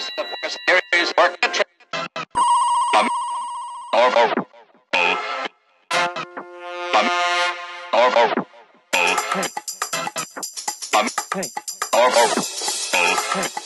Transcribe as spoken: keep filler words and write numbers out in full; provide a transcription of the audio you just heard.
voice of West Area's orchestra. Hey.